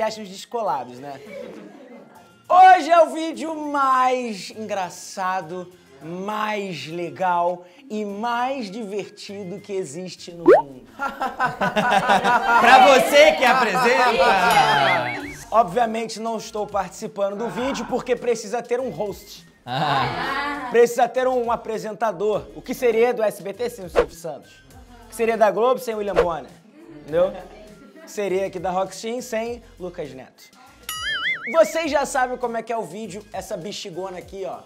se acham descolados, né? Hoje é o vídeo mais engraçado, mais legal e mais divertido que existe no mundo. Pra você que apresenta! Obviamente não estou participando do vídeo porque precisa ter um host. Precisa ter um apresentador. O que seria do SBT sem o Silvio Santos? O que seria da Globo sem o William Bonner? Entendeu? O que seria aqui da Rox Teen sem Lucas Neto? Vocês já sabem como é que é o vídeo. Essa bexigona aqui, ó.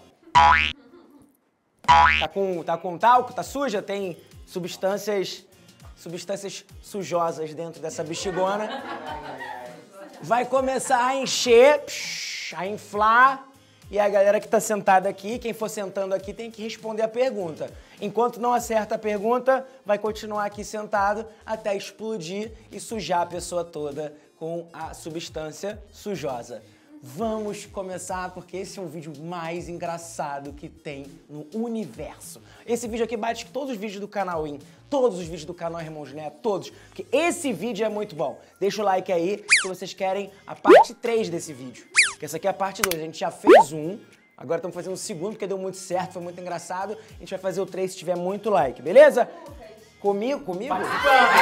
Tá com talco, tá suja, tem substâncias sujosas dentro dessa bexigona. Vai começar a encher, a inflar, e a galera que tá sentada aqui, quem for sentando aqui, tem que responder a pergunta. Enquanto não acerta a pergunta, vai continuar aqui sentado até explodir e sujar a pessoa toda com a substância sujosa. Vamos começar, porque esse é o vídeo mais engraçado que tem no universo. Esse vídeo aqui bate todos os vídeos do canal IN, todos os vídeos do canal Irmãos Neto, todos. Porque esse vídeo é muito bom. Deixa o like aí se vocês querem a parte 3 desse vídeo. Porque essa aqui é a parte 2, a gente já fez um, agora estamos fazendo o segundo porque deu muito certo, foi muito engraçado. A gente vai fazer o 3 se tiver muito like, beleza? Comigo? Participando!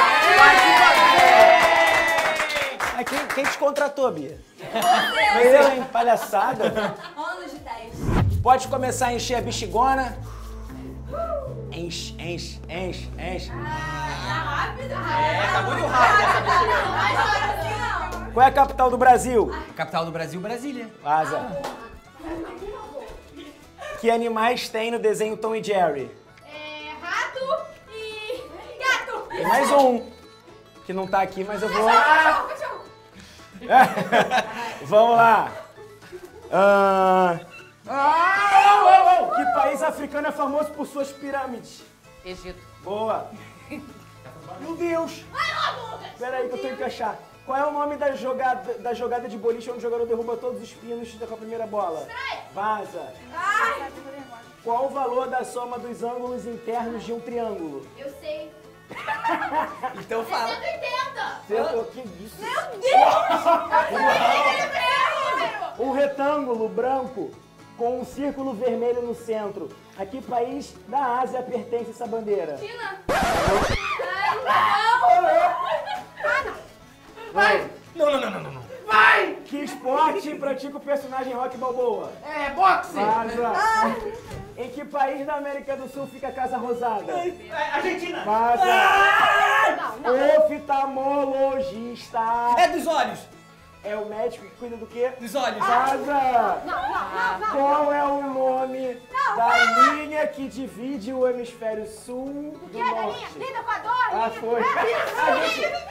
Quem te contratou, Bia? Você! Hein? Palhaçada. Anos de teste. Pode começar a encher a bexigona. Enche. Ah, tá rápido. Tá muito rápido essa bexigona. Não vai chorar assim, não. Qual é a capital do Brasil? A capital do Brasil, Brasília. Vaza. Que animais tem no desenho Tom e Jerry? Rato e gato. Tem mais um, que não tá aqui, mas eu vou... Vamos lá. Que país africano é famoso por suas pirâmides? Egito. Boa. Meu Deus. Espera aí que eu tenho que achar. Qual é o nome da jogada de boliche onde o jogador derruba todos os pinos com a primeira bola? Vaza. Ai. Qual o valor da soma dos ângulos internos de um triângulo? Eu sei. Então fala. 180! O que é isso? Meu Deus! Um retângulo branco com um círculo vermelho no centro. A que país da Ásia pertence essa bandeira? China! Ai, não! Vai! Não! Vai! Que esporte pratica o personagem Rock Balboa? É, boxe! Em que país da América do Sul fica a Casa Rosada? Argentina! Não. Oftalmologista! É dos olhos! É o médico que cuida do quê? Dos olhos! Não. Qual é o nome da linha que divide o hemisfério sul do norte? O que é da linha? Linha do Equador? Ah, foi!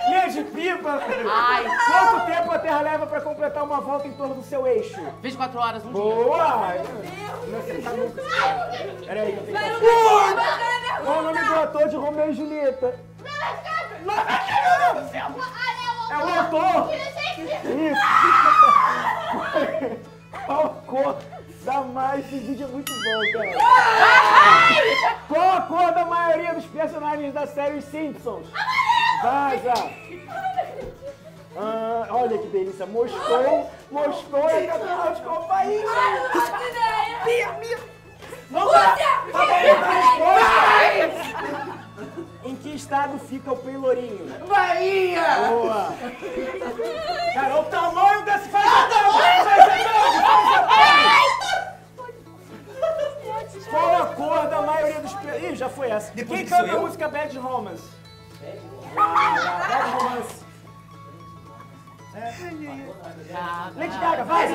Linha de pipa! Ai! Quanto tempo a Terra leva pra completar uma volta em torno do seu eixo? 24 horas, um dia! Boa! Meu Deus! Peraí, eu tenho que... Qual o nome do ator de Romeu e Julieta? Meu Deus do céu! É o autor! Isso! Qual a cor da mais... Esse vídeo é muito bom, cara! Qual a cor da maioria dos personagens da série Simpsons? Vaza! Olha que delícia! Moscou é capital de qual país? Em que estado fica o Pelourinho? Bahia! Boa! Cara, o tamanho desse... Qual a cor da maioria dos... Ih, já foi essa. Quem canta a música Bad Romance? Bad Romance. Lady Gaga, vai!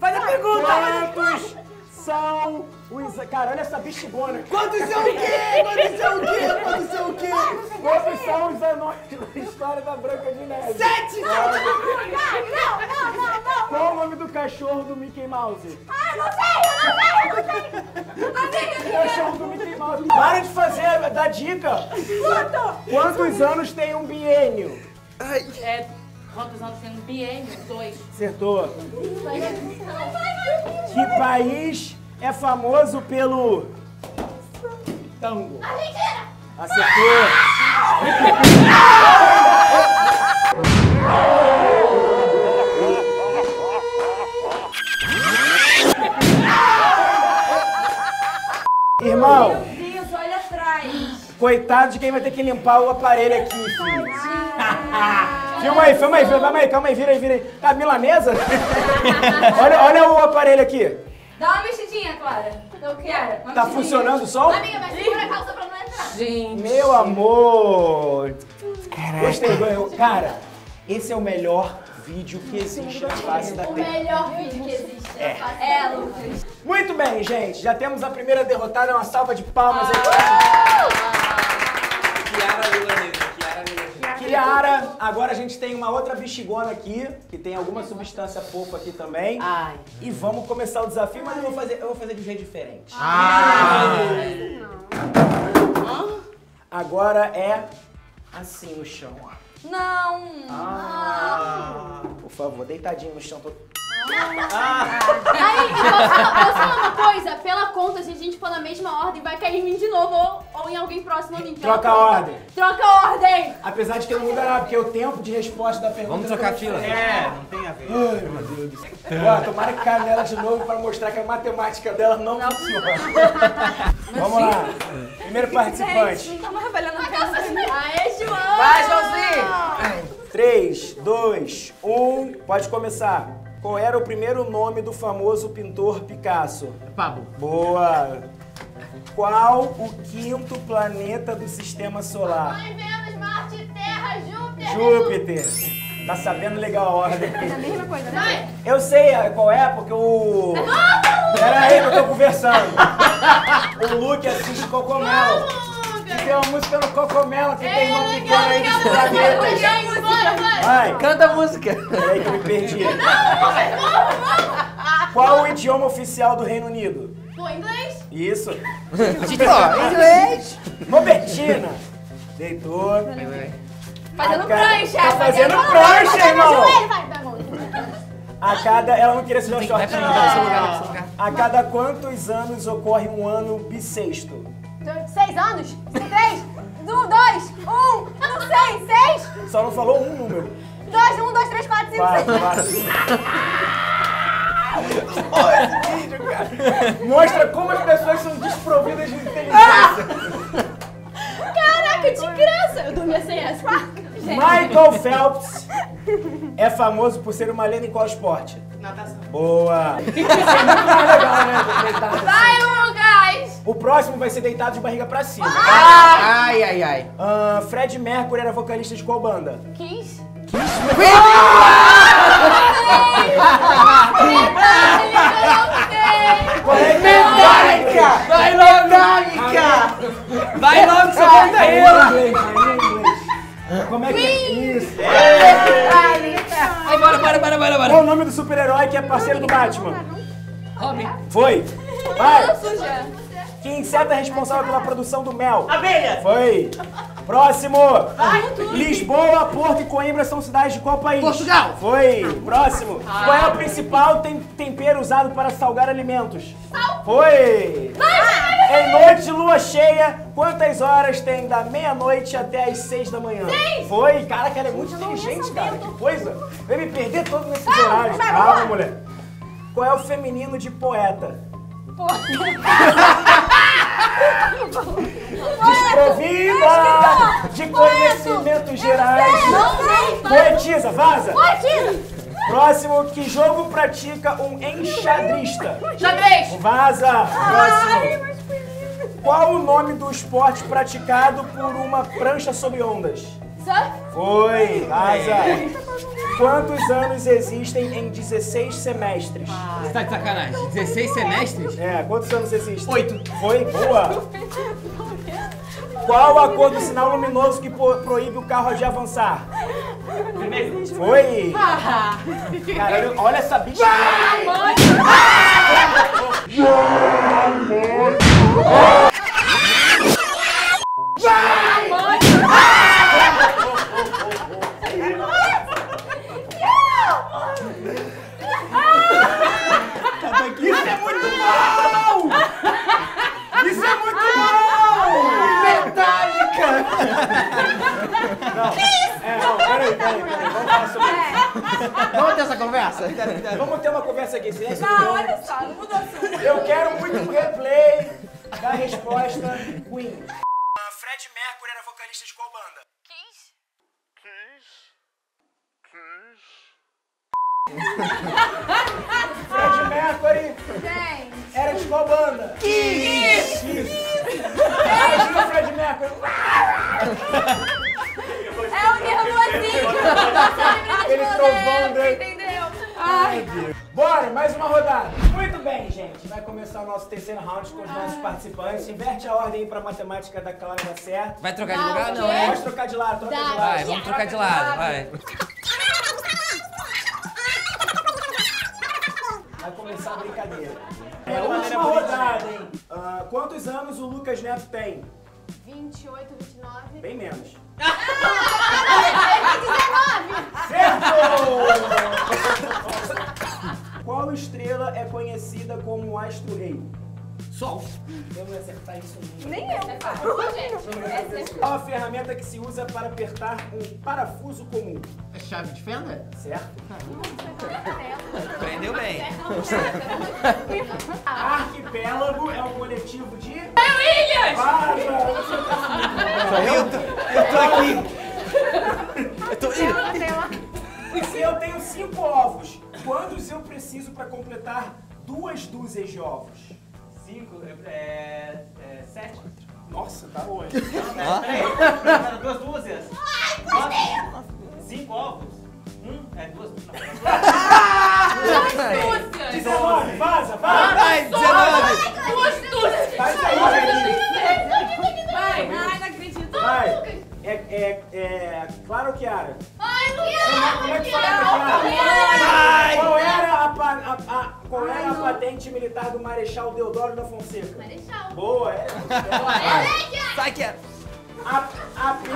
Faz a pergunta! São os... Cara, olha essa bexigona. Quantos são o quê? Quantos são os anões da história da Branca de Neve? 7! Não! Qual o nome do cachorro do Mickey Mouse? Não sei! Cachorro do Mickey Mouse. Para de fazer, dá dica. Quantos anos tem um biênio? Quantos anos tem um biênio? 2. Acertou. Que país é famoso pelo tango? Argentina! Acertou! Irmão! Meu Deus, olha atrás! Coitado de quem vai ter que limpar o aparelho aqui, filho. Filma aí, calma aí, vira aí. Tá milanesa? olha o aparelho aqui. Dá uma mexidinha, Clara. Não quero. Tá funcionando o som? Amiga, mas segura a calça pra não entrar. Gente. Meu amor. Caraca. Gostei, cara, esse é o melhor vídeo que existe na face da Terra. O melhor vídeo que existe na face da Terra. É, Lucas. Muito bem, gente. Já temos a primeira derrotada. Uma salva de palmas aí. Kiara, agora a gente tem uma outra bexigona aqui, que tem alguma substância fofa aqui também. Ai. E vamos começar o desafio, mas eu vou fazer de um jeito diferente. Agora é assim no chão, ó. Não! Por favor, deitadinho no chão todo. Aí, eu sou uma coisa, pela conta, se a gente for na mesma ordem, vai cair em mim de novo ou em alguém próximo a mim. Troca a ordem! Troca a ordem! Apesar de que não mudará, porque o tempo de resposta da pergunta... Vamos trocar a fila. É, não tem a ver. Ai, meu Deus do céu. Tomara que caia nela de novo pra mostrar que a matemática dela não funciona. Vamos lá. Primeiro participante. Tá trabalhando na casa. Aê, João! Vai, Joãozinho! 3, 2, 1, pode começar. Qual era o primeiro nome do famoso pintor Picasso? Pablo. Boa! Qual o quinto planeta do sistema solar? Nós vemos Marte, Terra, Júpiter. Tá sabendo legal a ordem. É a mesma coisa, né? Eu sei qual é, porque o... Pera aí que eu tô conversando. O Luke assiste Cocomelo. Que tem uma música no Cocomelo que tem uma pequena aí de planetas. Vai. Canta a música. Peraí que eu me perdi. Não. Qual o idioma oficial do Reino Unido? O inglês? Isso. Inglês. Robertina. Deitou. Fazendo prancha. Tá fazendo prancha, irmão. Ela não queria se dar um shortinho. A cada quantos anos ocorre um ano bissexto? 6 anos? 3, 2, 1, não sei, 6. Só não falou um número. 2, 1, 2, 3, 4, 5, 6. Olha esse vídeo, cara. Mostra como as pessoas são desprovidas de inteligência. Caraca, de graça. Eu dormia sem essa. Michael Phelps é famoso por ser uma lenda em qual esporte? Natação. Boa. Isso é muito mais legal, né? Vai, Lucas! O próximo vai ser deitado de barriga pra cima. Ai. Fred Mercury era vocalista de qual banda? Kiss. Vai logo, você volta aí! Como é que é isso? Aí, bora! Qual o nome do super-herói que é parceiro do Batman? Robin. Foi! Vai! Quem inseto é responsável pela produção do mel? Abelha! Foi! Próximo! Lisboa, Porto e Coimbra são cidades de qual país? Portugal! Foi! Próximo! Qual é o principal tempero usado para salgar alimentos? Sal! Foi! Em noite de lua cheia, quantas horas tem da meia-noite até as 6 da manhã? 6! Foi! Caraca, ela é muito inteligente, cara! Que coisa! Vai me perder todo nesse horário! Calma, mulher! Qual é o feminino de poeta? Desprovida de conhecimentos gerais. Poetisa, vaza! Próximo, que jogo pratica um enxadrista? Xadrez! Vaza! Próximo. Qual o nome do esporte praticado por uma prancha sobre ondas? Surf? Foi, vaza! Quantos anos existem em 16 semestres? Você tá de sacanagem. 16 semestres? É, quantos anos existem? 8. Foi? Boa! Qual a cor do sinal luminoso que proíbe o carro de avançar? Vermelho. Foi! Caralho, olha essa bicha! Isso é muito mal! Metálica! essa conversa? Vamos ter uma conversa aqui. Não, olha só, não muda o assunto. Eu quero muito um replay da resposta Queen. Fred Mercury era vocalista de qual banda? Fred Mercury era de qual banda? Kiss! Imagina o Fred Mercury. É o nervosinho. Ele trovando, entendeu? Ai, Deus. Bora, mais uma rodada. Muito bem, gente. Vai começar o nosso terceiro round com os nossos participantes. Inverte a ordem aí pra matemática da Clara dar certo. Vai trocar de lugar? Não, é? Pode trocar de lado, troca de lado. Vai, vamos trocar de lado, vai. Vai começar a brincadeira. É a última rodada, hein? Quantos anos o Lucas Neto tem? 28, 29. Bem menos. Certo! Qual estrela é conhecida como o astro-rei? Sol. Eu não ia acertar isso nunca. Nem eu. Qual a ferramenta que se usa para apertar um parafuso comum? É chave de fenda? Certo. Aprendeu bem. Arquipélago é um coletivo de... É ilhas! Para! Eu tô aqui. Eu tô indo. Se eu tenho 5 ovos, quantos eu preciso para completar 2 dúzias de ovos? 5, é 7. Nossa, tá longe. Peraí, 2 dúzias. Ai, 5 ovos. 2. Não, 2 dúzias. 19, vaza, vaza. Vai, 19. 2 dúzias. Vai sair, vai. Ai, não acredito. Vai. É claro que era. Ai, não era. Como é que era? Qual era a patente militar do Marechal Deodoro da Fonseca? Marechal. Boa, é. Sai que é. AP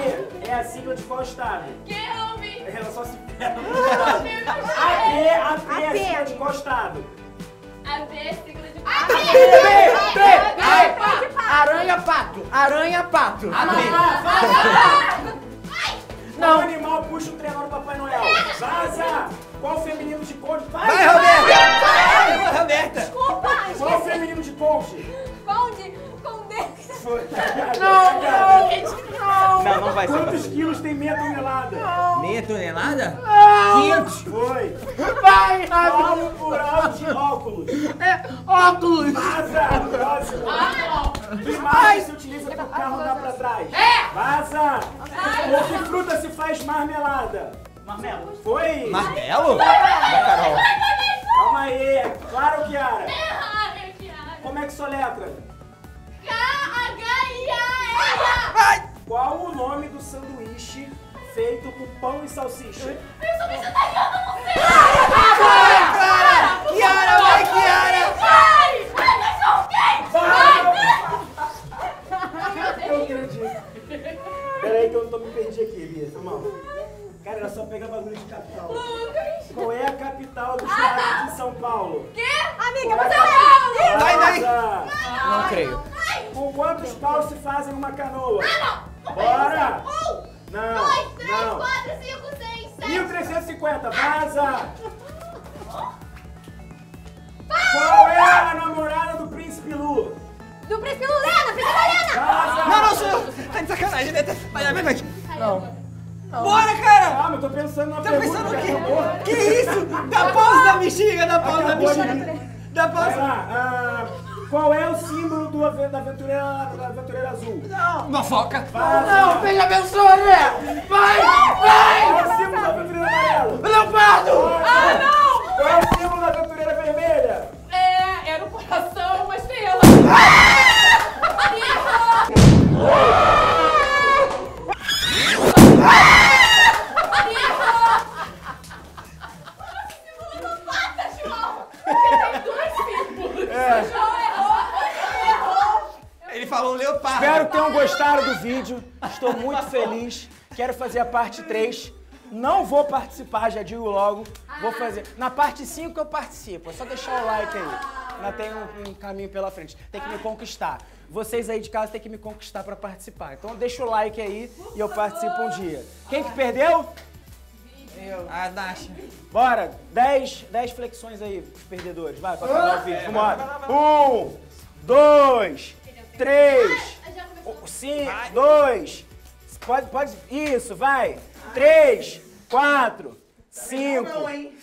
é a sigla de qual estado? Que homem? Ela só se pega. AP é a sigla de qual estado? AP é a sigla de qual estado? Aranha-pato. Aranha-pato. Não. O animal puxa o trenó do Papai Noel. Vaza! Qual feminino de ponte? Vai, Roberta! Vai, Roberta! Desculpa! Qual feminino de ponte? Ponte? Ponte? Não! Não, não vai ser. Quantos quilos tem meia tonelada? Não. Meia tonelada? Não! 500! Foi! Vai, rápido! O plural de óculos. É, óculos! Vaza! Próximo! Que marca se utiliza pro carro andar pra trás? É! Vaza! Com que fruta se faz marmelada? Marmelo. Foi! Marmelo? Carol. Calma aí, é claro que era. Como é que soletra? K-H-I-A-R. Qual o nome do sanduíche feito com pão e salsicha? Eu sou vegetariana, não sei! Vai, Kiara! Vai, Kiara! Vai! Vai, cachorro quente! Vai! Eu acredito. Peraí que eu não tô me perdi aqui, Elias. Cara, era só pegar bagulho de capital. Lucas! Qual é a capital do estado de São Paulo? Quê? Amiga, você é Não creio. Com quantos paus se fazem uma canoa? Não! Bora! 1, 2, 3, 4, 5, 6, 7... 1.350, vaza! Qual é a namorada do príncipe Lu? Do príncipe Lu, Lena! Príncipe Lena! Vaza! Não, sou... Tá de sacanagem, né? Vai aqui. Não. Bora, cara! Calma, eu tô pensando na pergunta. Tá pensando o quê? Que isso? Dá pausa na bexiga, dá pausa na bexiga. Dá pausa. Qual é o símbolo da aventureira azul? Não. Uma foca. Não, veja a abençoa, né? Vai, vai! Qual é o símbolo da aventureira amarela? Leopardo! Ah, não! Qual é o símbolo da aventureira vermelha? É, era um coração, uma estrela. Espero que tenham gostado do vídeo, estou muito feliz, quero fazer a parte 3, não vou participar, já digo logo, vou fazer, na parte 5 eu participo, é só deixar o like aí, ainda tem um caminho pela frente, tem que me conquistar, vocês aí de casa tem que me conquistar para participar, então deixa o like aí e eu participo um dia. Quem que perdeu? Eu. A Dasha. Bora, 10 flexões aí, os perdedores. Vai, pra acabar o vídeo. Vambora. 1, 2, 3, 5, 2. Pode. Isso, vai. 3, 4, 5,